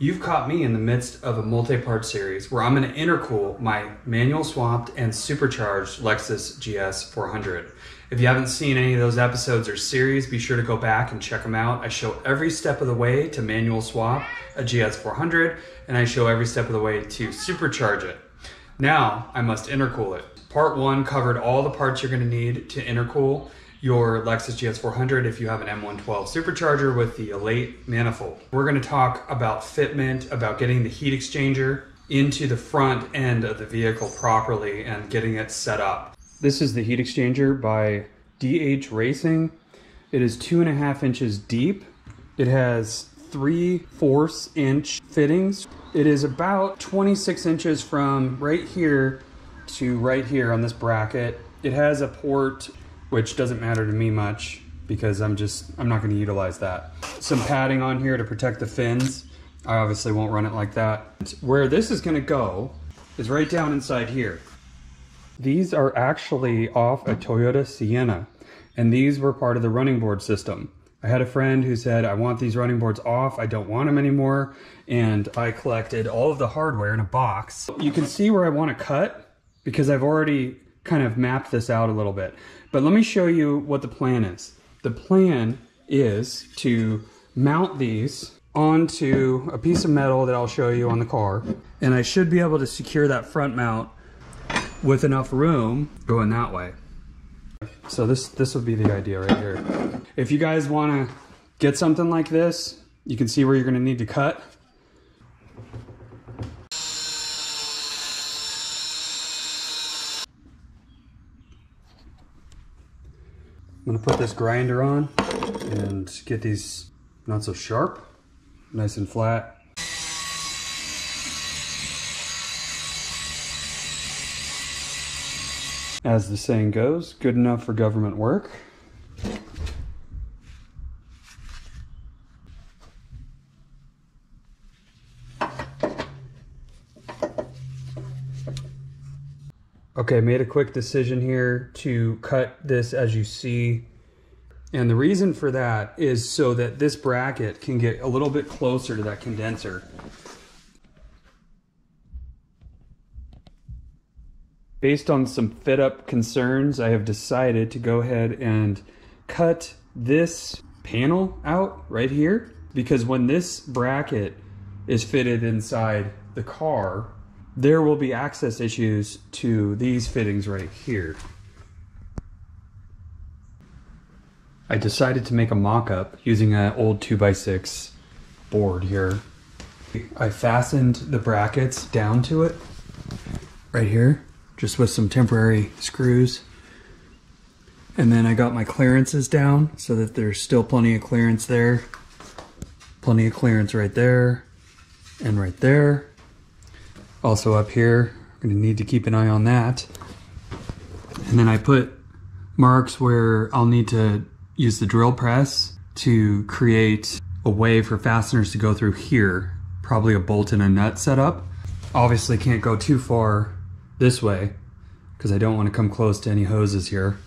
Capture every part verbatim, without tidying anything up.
You've caught me in the midst of a multi-part series where I'm going to intercool my manual swapped and supercharged Lexus G S four hundred. If you haven't seen any of those episodes or series, be sure to go back and check them out. I show every step of the way to manual swap a G S four hundred, and I show every step of the way to supercharge it. Now I must intercool it. Part one covered all the parts you're going to need to intercool your Lexus G S four hundred if you have an M one twelve supercharger with the Elate manifold. We're going to talk about fitment, about getting the heat exchanger into the front end of the vehicle properly and getting it set up. This is the heat exchanger by D H Racing. It is two and a half inches deep. It has three fourths inch fittings. It is about twenty-six inches from right here to right here on this bracket. It has a port, which doesn't matter to me much because I'm just, I'm not gonna utilize that. Some padding on here to protect the fins. I obviously won't run it like that. Where this is gonna go is right down inside here. These are actually off a Toyota Sienna, and these were part of the running board system. I had a friend who said, I want these running boards off, I don't want them anymore, and I collected all of the hardware in a box. You can see where I wanna cut because I've already kind of map this out a little bit, but let me show you what the plan is. The plan is to mount these onto a piece of metal that I'll show you on the car, and I should be able to secure that front mount with enough room going that way. So this this would be the idea right here. If you guys want to get something like this, you can see where you're going to need to cut. I'm gonna put this grinder on and get these not so sharp, nice and flat. As the saying goes, good enough for government work. Okay, made a quick decision here to cut this as you see. And the reason for that is so that this bracket can get a little bit closer to that condenser. Based on some fit up concerns, I have decided to go ahead and cut this panel out right here, because when this bracket is fitted inside the car, there will be access issues to these fittings right here. I decided to make a mock-up using an old two by six board here. I fastened the brackets down to it right here, just with some temporary screws. And then I got my clearances down so that there's still plenty of clearance there. Plenty of clearance right there and right there. Also up here, I'm gonna need to keep an eye on that. And then I put marks where I'll need to use the drill press to create a way for fasteners to go through here. Probably a bolt and a nut setup. Obviously can't go too far this way because I don't want to come close to any hoses here.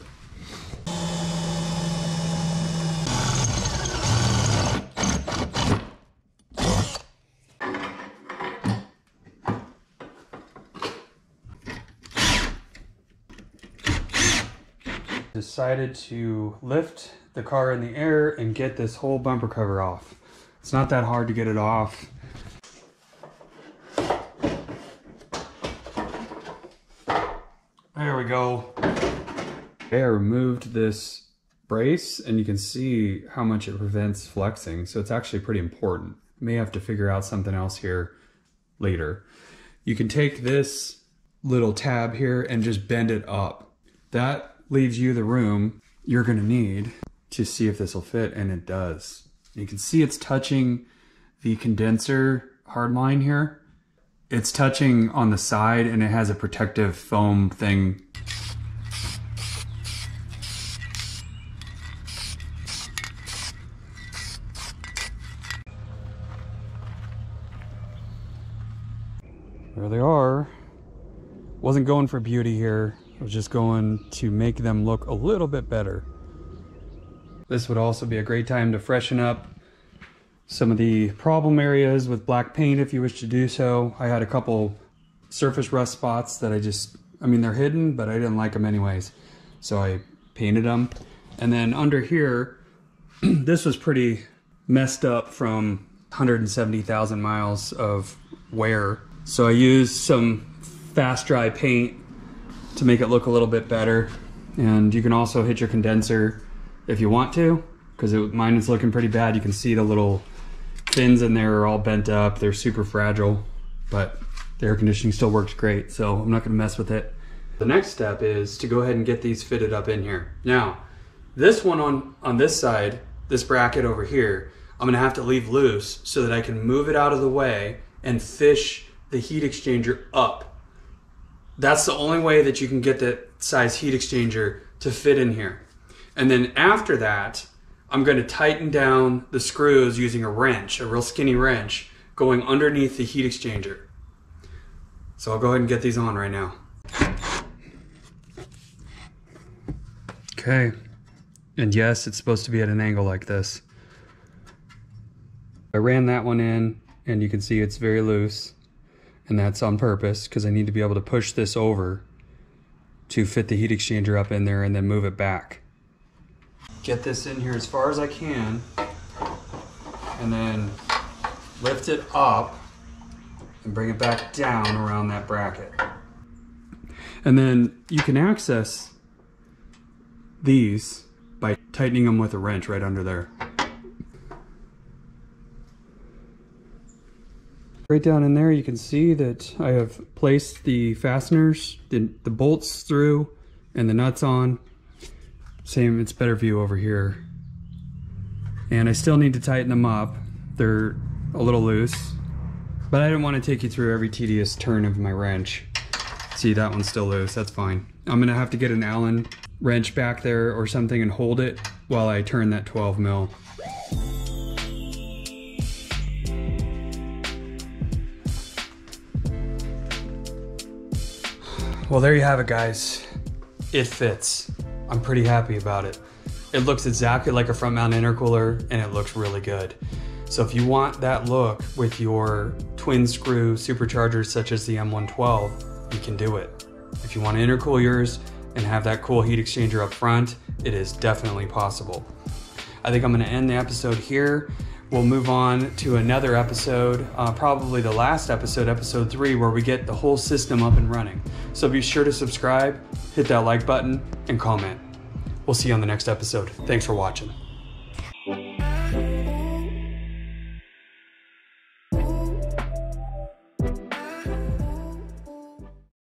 Decided to lift the car in the air and get this whole bumper cover off. It's not that hard to get it off. There we go. Okay, I removed this brace and you can see how much it prevents flexing, so it's actually pretty important. You may have to figure out something else here later. You can take this little tab here and just bend it up. That leaves you the room you're gonna need to see if this will fit, and it does. You can see it's touching the condenser hard line here. It's touching on the side and it has a protective foam thing. There they are. Wasn't going for beauty here. I was just going to make them look a little bit better. This would also be a great time to freshen up some of the problem areas with black paint if you wish to do so. I had a couple surface rust spots that I just, I mean, they're hidden, but I didn't like them anyways. So I painted them. And then under here, this was pretty messed up from one hundred seventy thousand miles of wear. So I used some fast dry paint to make it look a little bit better. And you can also hit your condenser if you want to, because mine is looking pretty bad. You can see the little fins in there are all bent up. They're super fragile, but the air conditioning still works great. So I'm not gonna mess with it. The next step is to go ahead and get these fitted up in here. Now, this one on, on this side, this bracket over here, I'm gonna have to leave loose so that I can move it out of the way and fish the heat exchanger up. That's the only way that you can get that size heat exchanger to fit in here. And then after that, I'm gonna tighten down the screws using a wrench, a real skinny wrench, going underneath the heat exchanger. So I'll go ahead and get these on right now. Okay, and yes, it's supposed to be at an angle like this. I ran that one in, and you can see it's very loose, and that's on purpose because I need to be able to push this over to fit the heat exchanger up in there and then move it back. Get this in here as far as I can, and then lift it up and bring it back down around that bracket. And then you can access these by tightening them with a wrench right under there. Right down in there, you can see that I have placed the fasteners, the, the bolts through, and the nuts on. Same, it's better view over here. And I still need to tighten them up. They're a little loose, but I didn't want to take you through every tedious turn of my wrench. See, that one's still loose, that's fine. I'm gonna have to get an Allen wrench back there or something and hold it while I turn that twelve mil. Well, there you have it, guys. It fits. I'm pretty happy about it. It looks exactly like a front mount intercooler, and it looks really good. So if you want that look with your twin screw superchargers such as the M one twelve, you can do it. If you want to intercool yours and have that cool heat exchanger up front, it is definitely possible. I think I'm going to end the episode here. We'll move on to another episode, uh, probably the last episode, episode three, where we get the whole system up and running. So be sure to subscribe, hit that like button, and comment. We'll see you on the next episode. Thanks for watching.